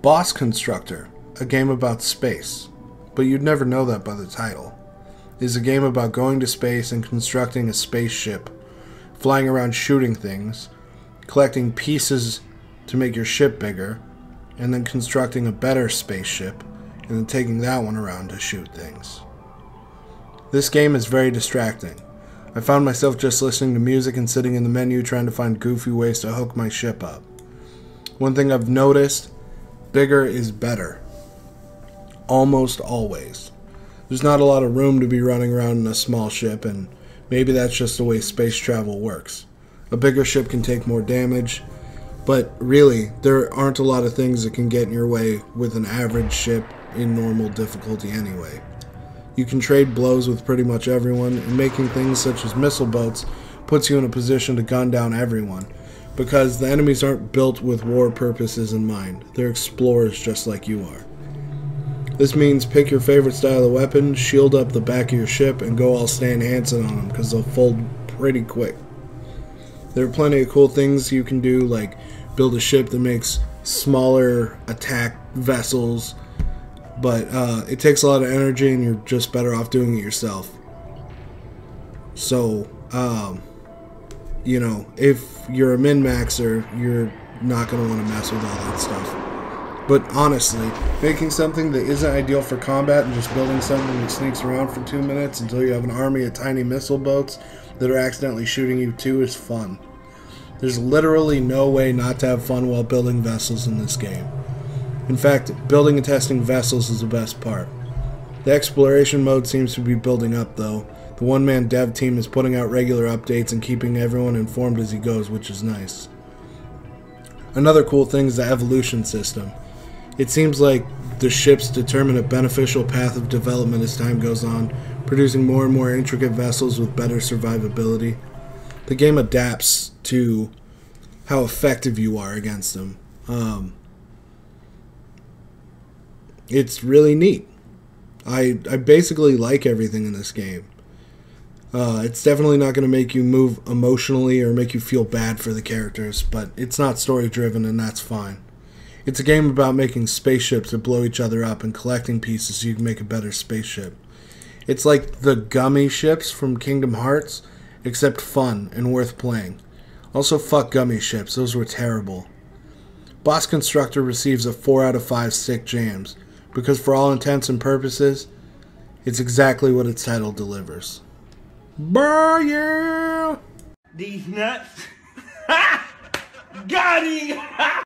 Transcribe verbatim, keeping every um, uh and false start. Boss Constructor, a game about space, but you'd never know that by the title, is a game about going to space and constructing a spaceship, flying around shooting things, collecting pieces to make your ship bigger, and then constructing a better spaceship, and then taking that one around to shoot things. This game is very distracting. I found myself just listening to music and sitting in the menu trying to find goofy ways to hook my ship up. One thing I've noticed, bigger is better. Almost always. There's not a lot of room to be running around in a small ship, and maybe that's just the way space travel works. A bigger ship can take more damage, but really, there aren't a lot of things that can get in your way with an average ship in normal difficulty anyway. You can trade blows with pretty much everyone, and making things such as missile boats puts you in a position to gun down everyone, because the enemies aren't built with war purposes in mind. They're explorers just like you are. This means pick your favorite style of weapon, shield up the back of your ship, and go all Stan Hansen on them, because they'll fold pretty quick. There are plenty of cool things you can do, like build a ship that makes smaller attack vessels, but uh, it takes a lot of energy and you're just better off doing it yourself. So, um, you know, if you're a min-maxer, you're not going to want to mess with all that stuff. But honestly, making something that isn't ideal for combat and just building something that sneaks around for two minutes until you have an army of tiny missile boats that are accidentally shooting you too is fun. There's literally no way not to have fun while building vessels in this game. In fact, building and testing vessels is the best part. The exploration mode seems to be building up, though. The one-man dev team is putting out regular updates and keeping everyone informed as he goes, which is nice. Another cool thing is the evolution system. It seems like the ships determine a beneficial path of development as time goes on, producing more and more intricate vessels with better survivability. The game adapts to how effective you are against them. Um... It's really neat. I, I basically like everything in this game. Uh, it's definitely not going to make you move emotionally or make you feel bad for the characters, but it's not story-driven, and that's fine. It's a game about making spaceships that blow each other up and collecting pieces so you can make a better spaceship. It's like the gummy ships from Kingdom Hearts, except fun and worth playing. Also, fuck gummy ships. Those were terrible. Boss Constructor receives a four out of five sick jams, because for all intents and purposes, it's exactly what its title delivers. Burr, yeah! These nuts. Ha! Got him!